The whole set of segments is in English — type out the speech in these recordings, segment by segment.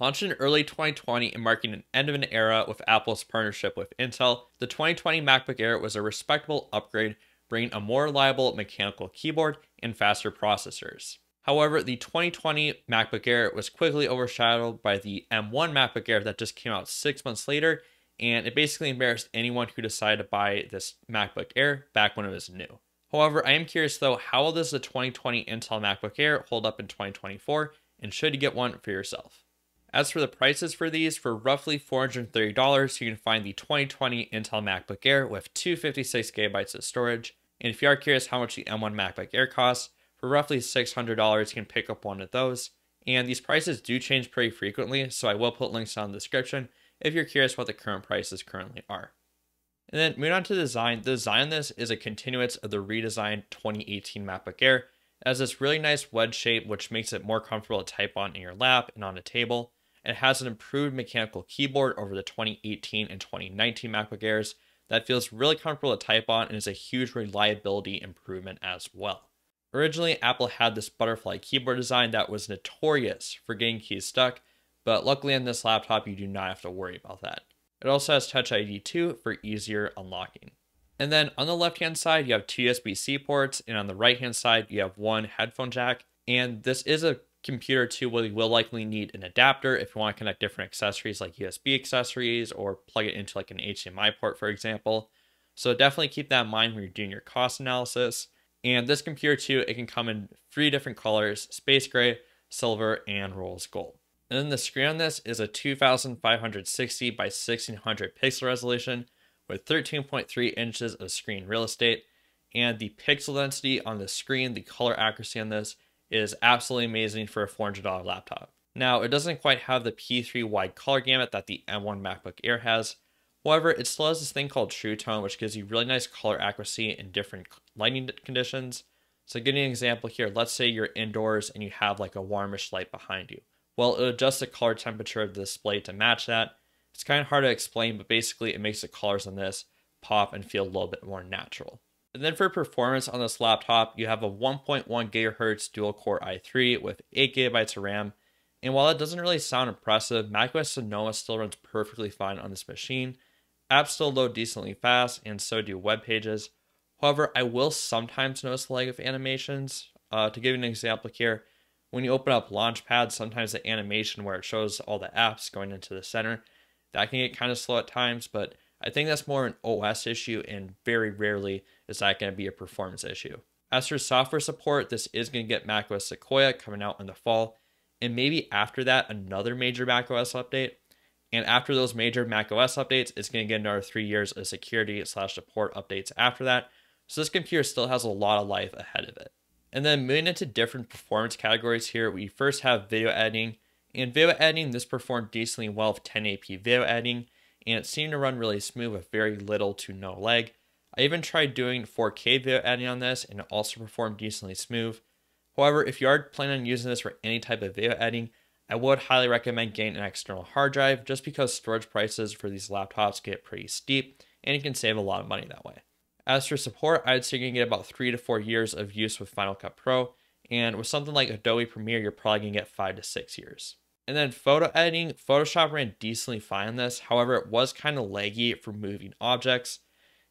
Launched in early 2020 and marking an end of an era with Apple's partnership with Intel, the 2020 MacBook Air was a respectable upgrade, bringing a more reliable mechanical keyboard and faster processors. However, the 2020 MacBook Air was quickly overshadowed by the M1 MacBook Air that just came out 6 months later, and it basically embarrassed anyone who decided to buy this MacBook Air back when it was new. However, I am curious though, how will this the 2020 Intel MacBook Air hold up in 2024, and should you get one for yourself? As for the prices for these, for roughly $430, you can find the 2020 Intel MacBook Air with 256 GB of storage. And if you are curious how much the M1 MacBook Air costs, for roughly $600, you can pick up one of those. And these prices do change pretty frequently, so I will put links down in the description if you're curious what the current prices currently are. And then moving on to design, the design on this is a continuance of the redesigned 2018 MacBook Air. It has this really nice wedge shape, which makes it more comfortable to type on in your lap and on a table. It has an improved mechanical keyboard over the 2018 and 2019 MacBook Airs that feels really comfortable to type on and is a huge reliability improvement as well. Originally, Apple had this butterfly keyboard design that was notorious for getting keys stuck, but luckily on this laptop, you do not have to worry about that. It also has Touch ID 2 for easier unlocking. And then on the left-hand side, you have two USB-C ports, and on the right-hand side, you have one headphone jack, and this is a computer too, where you will likely need an adapter if you want to connect different accessories like USB accessories or plug it into like an HDMI port, for example. So definitely keep that in mind when you're doing your cost analysis. And this computer too, it can come in 3 different colors: space gray, silver, and rose gold. And then the screen on this is a 2560 by 1600 pixel resolution with 13.3 inches of screen real estate. And the pixel density on the screen, the color accuracy on this, is absolutely amazing for a $400 laptop. Now, it doesn't quite have the P3 wide color gamut that the M1 MacBook Air has. However, it still has this thing called True Tone, which gives you really nice color accuracy in different lighting conditions. So getting an example here, let's say you're indoors and you have like a warmish light behind you. Well, it adjusts the color temperature of the display to match that. It's kind of hard to explain, but basically it makes the colors on this pop and feel a little bit more natural. And then for performance on this laptop, you have a 1.1 GHz dual-core i3 with 8 GB of RAM. And while that doesn't really sound impressive, macOS Sonoma still runs perfectly fine on this machine. Apps still load decently fast, and so do web pages. However, I will sometimes notice the lag of animations. To give you an example here, when you open up Launchpad, sometimes the animation where it shows all the apps going into the center, that can get kind of slow at times, but I think that's more an OS issue, and very rarely is that going to be a performance issue. As for software support, this is going to get macOS Sequoia coming out in the fall, and maybe after that, another major macOS update. And after those major macOS updates, it's going to get another 3 years of security/support updates after that. So this computer still has a lot of life ahead of it. And then moving into different performance categories here, we first have video editing. And video editing, this performed decently well with 1080p video editing, and it seemed to run really smooth with very little to no lag. I even tried doing 4K video editing on this, and it also performed decently smooth. However, if you are planning on using this for any type of video editing, I would highly recommend getting an external hard drive, just because storage prices for these laptops get pretty steep, and you can save a lot of money that way. As for support, I'd say you can get about 3 to 4 years of use with Final Cut Pro, and with something like Adobe Premiere, you're probably going to get 5 to 6 years. And then photo editing, Photoshop ran decently fine on this. However, it was kind of laggy for moving objects.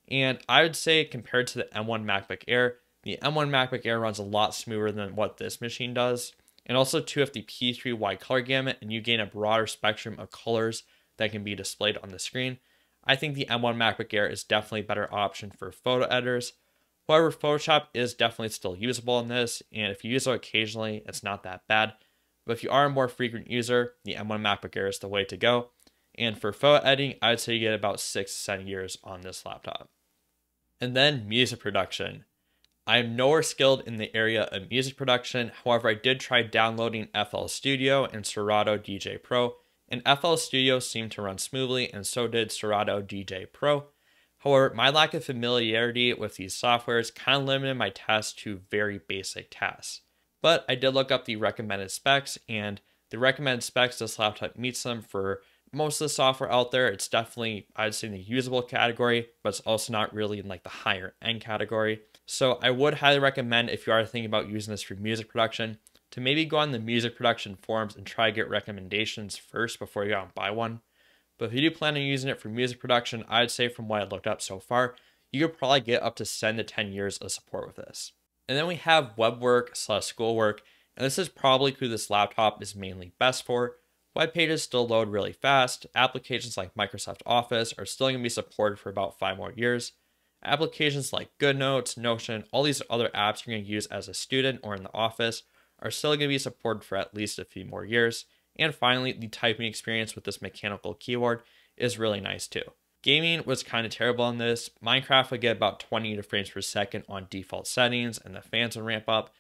And I would say compared to the M1 MacBook Air, the M1 MacBook Air runs a lot smoother than what this machine does. And also too, if the P3 wide color gamut and you gain a broader spectrum of colors that can be displayed on the screen, I think the M1 MacBook Air is definitely a better option for photo editors. However, Photoshop is definitely still usable in this, and if you use it occasionally, it's not that bad. But if you are a more frequent user, the M1 MacBook Air is the way to go. And for photo editing, I would say you get about 6 to 7 years on this laptop. And then music production. I am nowhere skilled in the area of music production. However, I did try downloading FL Studio and Serato DJ Pro, and FL Studio seemed to run smoothly, and so did Serato DJ Pro. However, my lack of familiarity with these softwares kind of limited my tasks to very basic tasks. But I did look up the recommended specs, and the recommended specs, this laptop meets them for most of the software out there. It's definitely, I'd say, in the usable category, but it's also not really in like the higher end category. So I would highly recommend, if you are thinking about using this for music production, to maybe go on the music production forums and try to get recommendations first before you go out and buy one. But if you do plan on using it for music production, I'd say from what I looked up so far, you could probably get up to 7 to 10 years of support with this. And then we have web work / schoolwork, and this is probably who this laptop is mainly best for. Web pages still load really fast, applications like Microsoft Office are still going to be supported for about 5 more years. Applications like Goodnotes, Notion, all these other apps you're going to use as a student or in the office are still going to be supported for at least a few more years. And finally, the typing experience with this mechanical keyboard is really nice too. Gaming was kind of terrible on this. Minecraft would get about 20 frames per second on default settings and the fans would ramp up.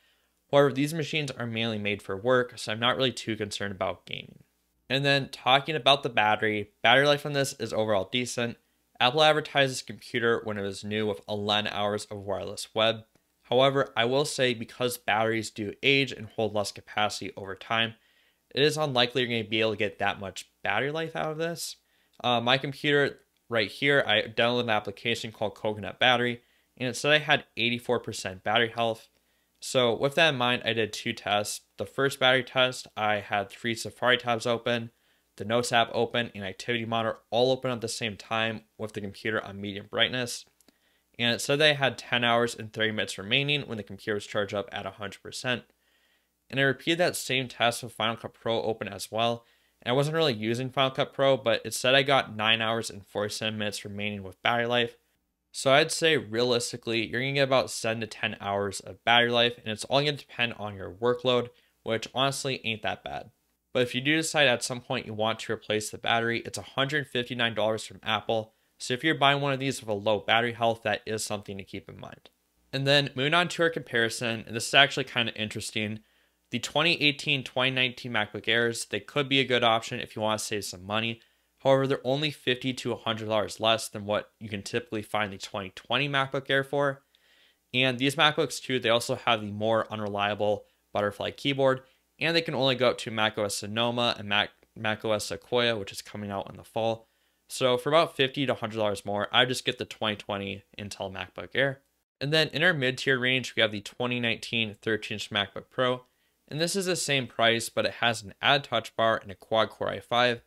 However, these machines are mainly made for work, so I'm not really too concerned about gaming. And then talking about the battery life on this is overall decent. Apple advertised this computer when it was new with 11 hours of wireless web. However, I will say because batteries do age and hold less capacity over time, it is unlikely you're going to be able to get that much battery life out of this. My computer right here, I downloaded an application called Coconut Battery, and it said I had 84% battery health. So with that in mind, I did 2 tests. The first battery test, I had 3 Safari tabs open, the Notes app open, and Activity Monitor all open at the same time with the computer on medium brightness. And it said that I had 10 hours and 30 minutes remaining when the computer was charged up at 100%. And I repeated that same test with Final Cut Pro open as well. And I wasn't really using Final Cut Pro, but it said I got 9 hours and 47 minutes remaining with battery life. So I'd say realistically, you're going to get about 7 to 10 hours of battery life, and it's all going to depend on your workload, which honestly ain't that bad. But if you do decide at some point you want to replace the battery, it's $159 from Apple. So if you're buying one of these with a low battery health, that is something to keep in mind. And then moving on to our comparison, and this is actually kind of interesting. The 2018-2019 MacBook Airs, they could be a good option if you want to save some money. However, they're only $50 to $100 less than what you can typically find the 2020 MacBook Air for. And these MacBooks too, they also have the more unreliable butterfly keyboard, and they can only go up to macOS Sonoma and macOS Sequoia, which is coming out in the fall. So for about $50 to $100 more, I just get the 2020 Intel MacBook Air. And then in our mid-tier range, we have the 2019 13-inch MacBook Pro. And this is the same price, but it has an added touch bar and a quad-core i5.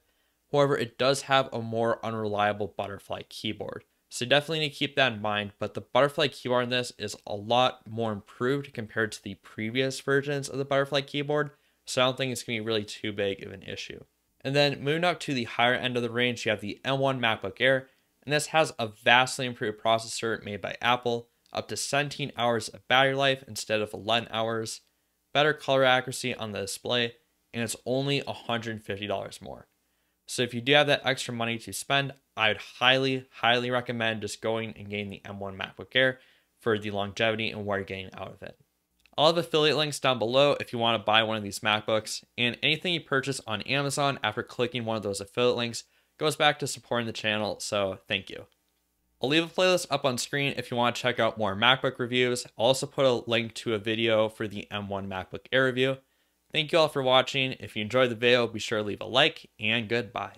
However, it does have a more unreliable butterfly keyboard. So definitely need to keep that in mind, but the butterfly keyboard on this is a lot more improved compared to the previous versions of the butterfly keyboard. So I don't think it's going to be really too big of an issue. And then moving up to the higher end of the range, you have the M1 MacBook Air. And this has a vastly improved processor made by Apple, up to 17 hours of battery life instead of 11 hours. Better color accuracy on the display, and it's only $150 more. So if you do have that extra money to spend, I would highly recommend just going and getting the M1 MacBook Air for the longevity and what you're getting out of it. I'll have affiliate links down below if you want to buy one of these MacBooks, and anything you purchase on Amazon after clicking one of those affiliate links goes back to supporting the channel, so thank you. I'll leave a playlist up on screen if you want to check out more MacBook reviews. I'll also put a link to a video for the M1 MacBook Air review. Thank you all for watching. If you enjoyed the video, be sure to leave a like, and goodbye.